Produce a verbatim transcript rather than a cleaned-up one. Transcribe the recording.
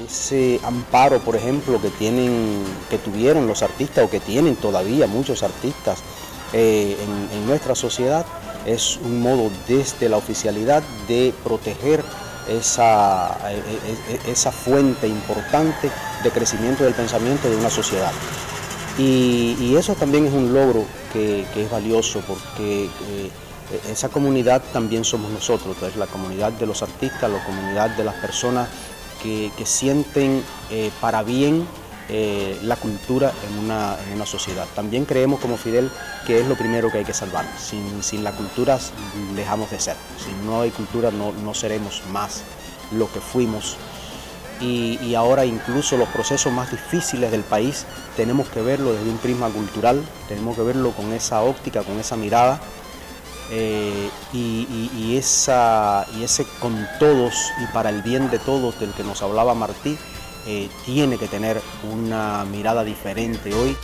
ese amparo, por ejemplo, que tienen, que tuvieron los artistas o que tienen todavía muchos artistas eh, en, en nuestra sociedad, es un modo desde la oficialidad de proteger esa, esa fuente importante de crecimiento del pensamiento de una sociedad. Y, y eso también es un logro que, que es valioso, porque eh, esa comunidad también somos nosotros, entonces, la comunidad de los artistas, la comunidad de las personas que, que sienten eh, para bien eh, la cultura en una, en una sociedad. También creemos como Fidel que es lo primero que hay que salvar. Sin, sin la cultura dejamos de ser, si no hay cultura no, no seremos más lo que fuimos. Y, y ahora incluso los procesos más difíciles del país tenemos que verlo desde un prisma cultural, tenemos que verlo con esa óptica, con esa mirada, eh, y, y, y, esa, y ese con todos y para el bien de todos del que nos hablaba Martí, eh, tiene que tener una mirada diferente hoy.